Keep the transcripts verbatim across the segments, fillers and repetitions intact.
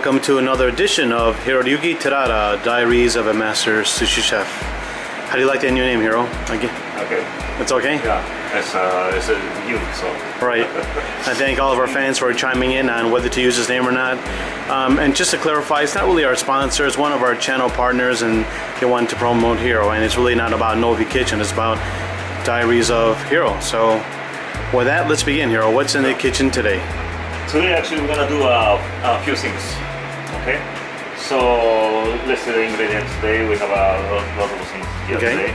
Welcome to another edition of Hiroyuki Terada, Diaries of a Master Sushi Chef. How do you like that new name, Hiro? Okay. Okay. It's okay? Yeah, it's, uh, it's a you, so. Right. I thank all of our fans for chiming in on whether to use this name or not. Um, and just to clarify, it's not really our sponsor, it's one of our channel partners and they wanted to promote Hiro. And it's really not about Novi Kitchen, it's about Diaries of Hiro. So with that, let's begin, Hiro. What's in the kitchen today? Today actually we're gonna do a, a few things, okay? So let's see the ingredients today. We have a lot, lot of things here okay. today.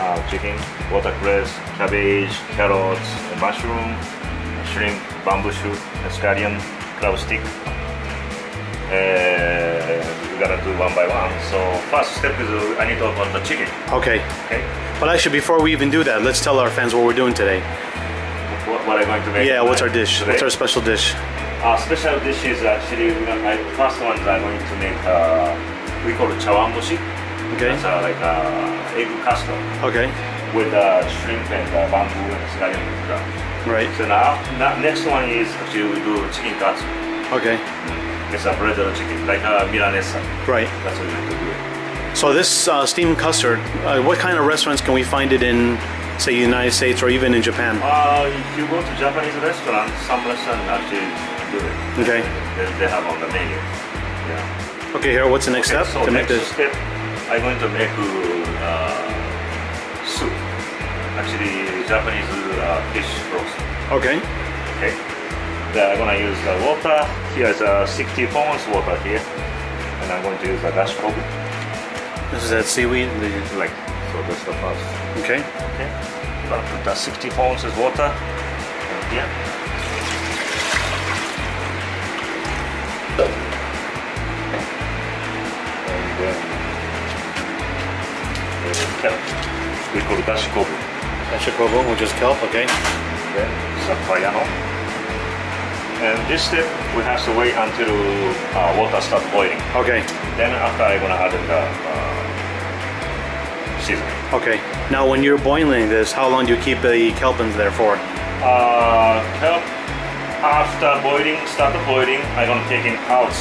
Uh, chicken, watercress, cabbage, carrots, a mushroom, a shrimp, bamboo shoot, escallion, crab stick. Uh, we're gonna do one by one. So first step is I need to open the chicken. Okay. Okay. But actually before we even do that, let's tell our fans what we're doing today. What, what I'm going to make. Yeah, what's our dish? Today. What's our special dish? Our special dish is actually, we're gonna, I, the first one I'm going to make, uh, we call it chawanmushi. Okay. It's uh, like uh, egg custard. Okay. With uh, shrimp and uh, bamboo and scallion ground. Right. So now, now, next one is actually we do chicken katsu. Okay. It's a breaded chicken, like uh, milanesa. Right. That's what we're going to do. So this uh, steamed custard, uh, what kind of restaurants can we find it in? Say United States or even in Japan? Uh, if you go to Japanese restaurants, some restaurants actually do it. Okay. They, they have on the menu. Yeah. Okay, here, what's the next okay, step? So to next make this? step, I'm going to make uh, soup. Actually, Japanese uh, fish roast. Okay. Okay. Then I'm going to use the water. Here is uh, sixty pounds water here. And I'm going to use the dashi kombu. This is that seaweed? The... Like, so that's the first. Okay. Okay. We're gonna put that sixty pounds of water right here. And then uh, kelp. We call it dashi kombu. Dashi kombu, which is kelp, okay. Okay. Sapayano. And this step, we have to wait until uh, water starts boiling. Okay. Then after I'm gonna add in the uh, seasoning. Okay. Now, when you're boiling this, how long do you keep the kelp in there for? Uh, kelp, after boiling, start the boiling, I'm gonna take in out,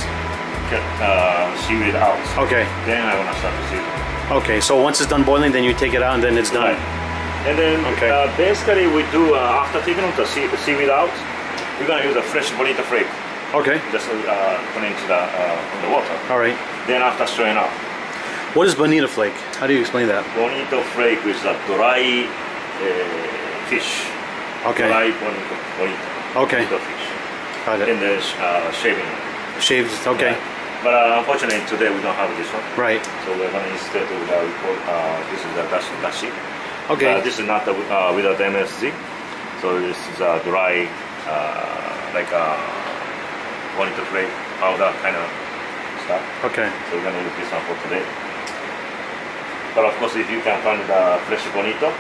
get uh, seaweed out. Okay. Then I'm gonna start the seaweed. Okay, so once it's done boiling, then you take it out and then it's done. Right. And then okay. uh, basically we do, uh, after taking the seaweed out, we're gonna use a fresh bonito flake. Okay. Just uh, put into the, uh, the water. All right. Then after stirring up. What is bonito flake? How do you explain that? Bonito flake is a dry uh, fish. Okay. Dry bonito. bonito okay. Bonito fish. Got it. And there's uh, shaving. Shaved, okay. Yeah. But uh, unfortunately today we don't have this one. Right. So we're going to instead of uh, uh, this is a dashi. dashi. Okay. Uh, this is not the, uh, without M S G. So this is a dry, uh, like a bonito flake, powder kind of stuff. Okay. So we're going to use this one for today. But of course, if you can find the fresh bonito,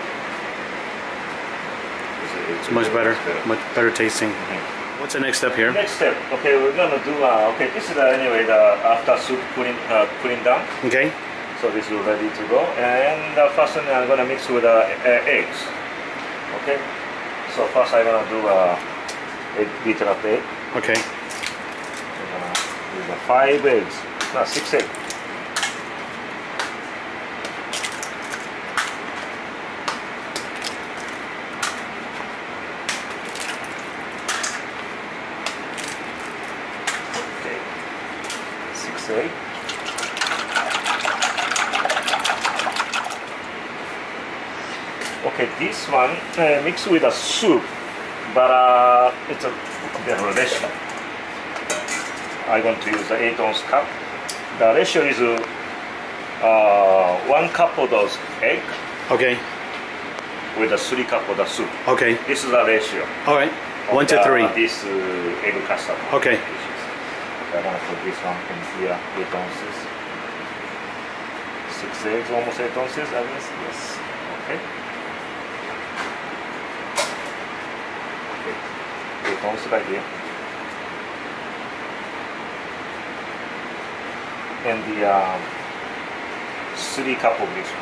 it's, it's, it's much better, better, much better tasting. Mm-hmm. What's the next step here? Next step, okay, we're gonna do. Uh, okay, this is uh, anyway the after soup cooling, uh, cooling down. Okay. So this is ready to go, and uh, first thing I'm gonna mix with uh, uh, eggs. Okay. So first I'm gonna do a uh, egg beaten up egg. Okay. I'm gonna use uh, five eggs, no six eggs. Okay, this one uh, mixed with a soup, but uh, it's a ratio. I'm going to use the eight ounce cup. The ratio is uh, one cup of those egg. Okay. With a three cup of the soup. Okay. This is the ratio. All right. One to the, three. This uh, egg custard. Okay. I'm gonna put this one in here, eight ounces. Six eggs, almost eight ounces, I guess. Yes. Okay. Okay. Eight ounces right here. And the um, three cup of this one.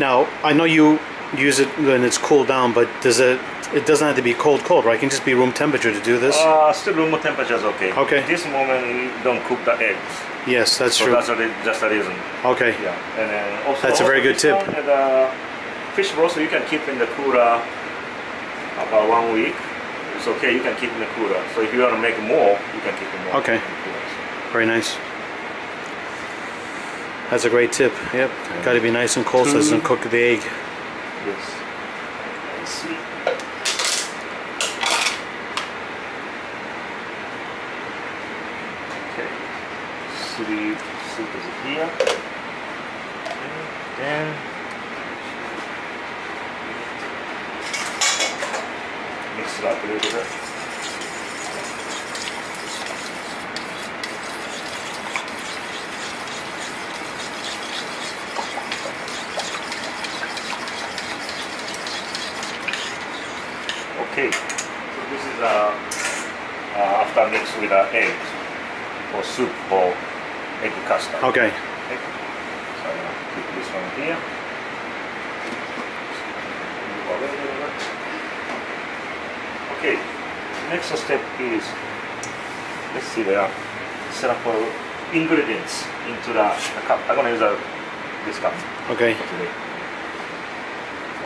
Now I know you use it when it's cooled down, but does it, it doesn't have to be cold cold, right? It can just be room temperature to do this? Uh, still room temperature is okay. Okay. At this moment we don't cook the eggs. Yes, that's so true. So that's just the reason. Okay. Yeah. And then also, that's also a very good tip. And, uh, fish broth you can keep in the cooler about one week. It's okay, you can keep in the cooler. So if you want to make more, you can keep it more. Okay. Very nice. That's a great tip. Yep. Yeah. Got to be nice and cold so it doesn't cook the egg. Yes. Let's see. Okay. Soup, soup is here. And then mix it up a little bit. Okay, so this is uh, uh, after mixed with uh, egg or soup or egg custard. Okay. Okay. So I'm going to keep this one here. Okay, next step is, let's see the sample ingredients into the, the cup. I'm going to use a, this cup. Okay. Today.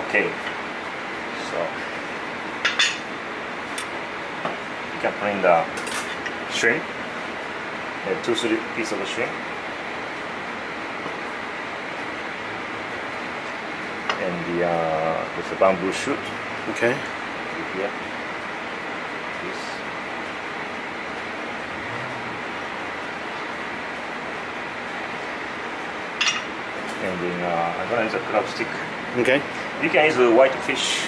Okay, so you can bring the shrimp, a two three piece of shrimp, and the uh, with the bamboo shoot. Okay. Here. This. And then uh, I'm gonna use a crab stick. Okay. You can use the white fish,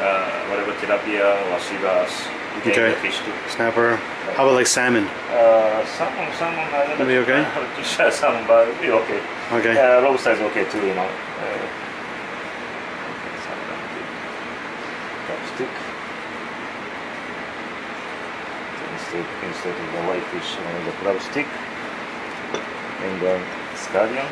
uh, whatever tilapia, wasibas. Okay. Fish too. Snapper. Okay. How about like salmon? Uh, salmon, salmon. I don't know. Be okay. Sure, salmon, but it'll be okay. Okay. Uh, lobster is okay too, you know. Uh, okay, salmon. Chopstick. So instead, instead of the white fish, you know, the crab stick, and then scallion.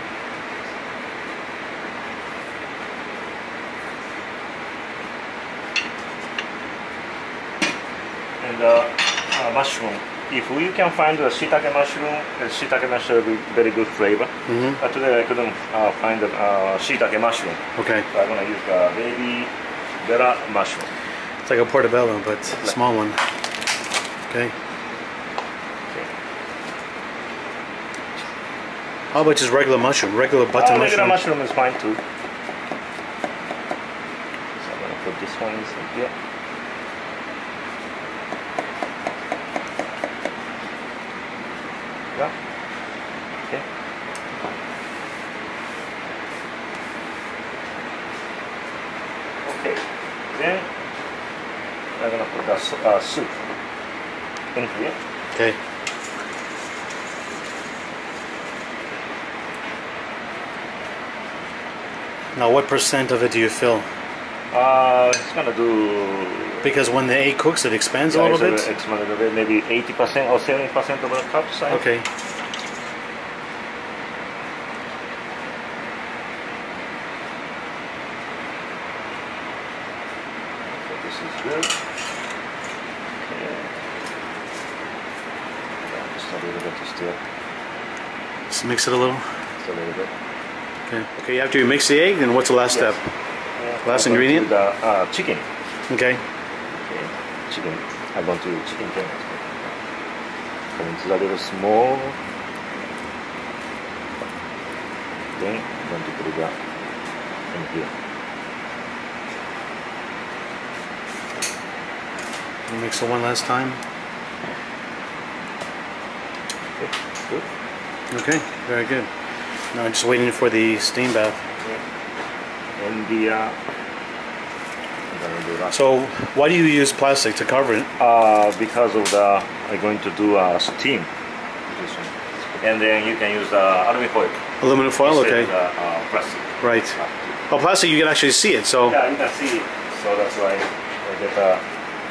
Uh, uh, mushroom. If you can find the shiitake mushroom, uh, shiitake mushroom will be very good flavor. Mm-hmm. But today I couldn't uh, find the uh, shiitake mushroom. Okay. So I'm going to use the baby vera mushroom. It's like a portobello, but a small one. Okay. Okay. How about just regular mushroom? Regular butter uh, regular mushroom? Regular mushroom is fine too. So I'm going to put this one inside here. Okay. Okay. Then I'm gonna put the uh, soup in here. Okay. Now, what percent of it do you fill? Uh, it's gonna do. Because when the egg cooks, it expands yeah, a little bit? It expands a little bit, maybe eighty percent or seventy percent of the cup size. Okay. So this is good. Okay. Just a little bit still. Just mix it a little? Just a little bit. Okay. Okay, after you mix the egg, then what's the last yes. step? Yeah, last ingredient? The uh, chicken. Okay. Chicken. I'm going to chicken can. And it's a little small. Then I'm going to put it up in here. Mix it one last time. Okay. Good. Okay. Very good. Now I'm just waiting for the steam bath. Okay. And the. Uh, So why do you use plastic to cover it? Uh, because of the I'm going to do a uh, steam, and then you can use uh, aluminum foil. Aluminum foil, okay. Of, uh, uh, plastic. Right. Plastic. Well, plastic you can actually see it, so. Yeah, you can see it. So that's why I get uh,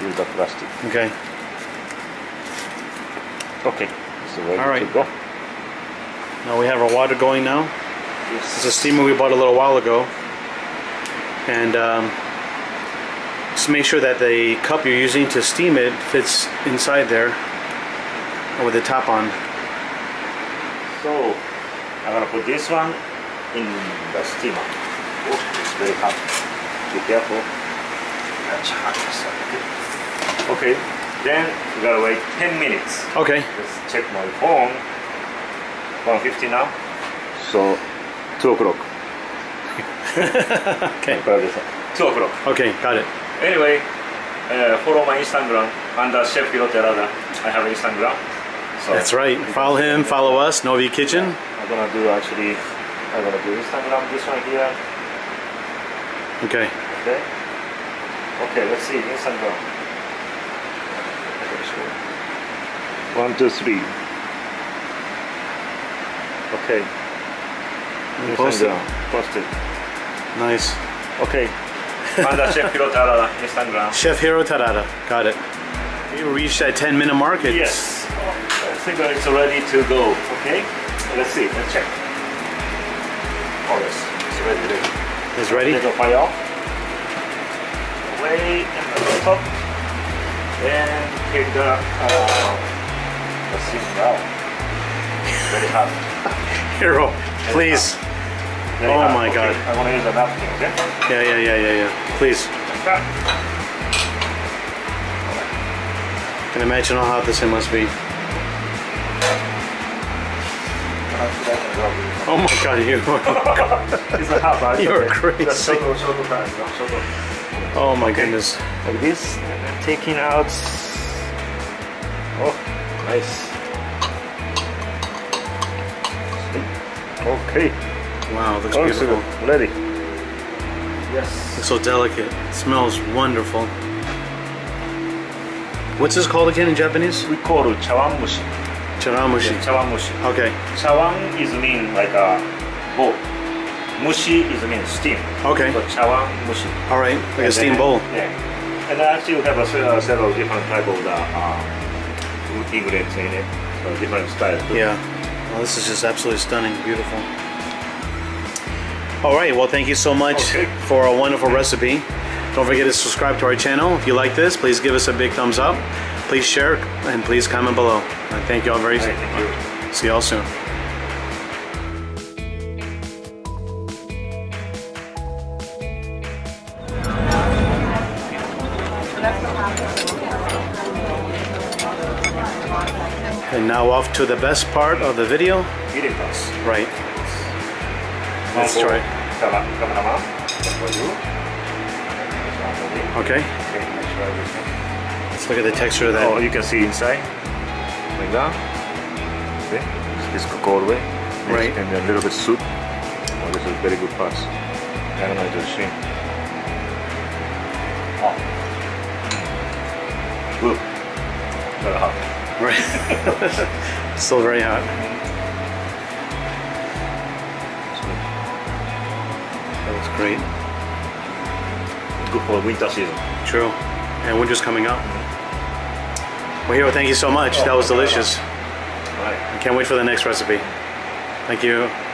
use the plastic. Okay. Okay. So ready All right. to go. Now we have our water going now. Yes. It's a steamer we bought a little while ago. and um, just make sure that the cup you're using to steam it fits inside there with the top on. So I'm gonna put this one in the steamer. Oh, it's very hot. Be careful. That's hot. Okay. Then we gotta wait ten minutes. Okay. Let's check my phone. one fifty now. So two o'clock. Okay. Two o'clock. Okay, got it. Anyway, uh, follow my Instagram under Chef Hiroyuki Terada. I have Instagram. So that's right. Follow him, follow us, Novi Kitchen. Yeah, I'm gonna do actually, I'm gonna do Instagram, this one here. Okay. Okay. Okay, let's see, Instagram. Okay, sure. One, two, three. Okay. Posted. Posted. Nice. Okay. Under Chef Hiroyuki Terada, Instagram. Chef Hiroyuki Terada, got it. We reached that ten minute mark. Yes. I think that it's ready to go. Okay, let's see. Let's check. Oh yes, it's ready. It's ready. There's a fire off. Away and the top. And take the. Uh, let's see now. Very hot. Hero, please. Very oh hot. My okay. God. I want to use a napkin. Okay. Yeah, yeah, yeah, yeah, yeah. Please. Stop. I can imagine how hot this thing must be. Oh my God, you are, you are crazy. Oh my goodness. Like this, taking out. Oh, nice. Okay. Wow, looks beautiful. Ready. Yes. It's so delicate. It smells wonderful. What's this called again in Japanese? We call it chawanmushi. Chawanmushi. Yeah, chawanmushi. Okay. Chawan is mean like a bowl. Mushi is mean steam. Okay. So chawanmushi. All right, like and a steam then, bowl. Yeah. And actually we have a uh, several different type of the uh, ingredients in it, so different styles. Too. Yeah. Well, this is just absolutely stunning, beautiful. All right. Well, thank you so much okay. for a wonderful recipe. Don't forget to subscribe to our channel. If you like this, please give us a big thumbs up. Please share and please comment below. I thank you all very much. Right, see you all soon. And now off to the best part of the video. Eating us. Right. Let's try it. Okay. Okay, let's look at the texture of that. Oh, you can see inside. Like that. Okay. It's cooked all the way. Right. And then a little bit soup. Oh, this is a very good pass. I don't know if it's a shame. Oh. Woo. Very hot. Right. Still very hot. That looks great. Good for winter season. True. And winter's coming up. Well, Hiro, thank you so much. Oh, that was delicious. Right. I can't wait for the next recipe. Thank you.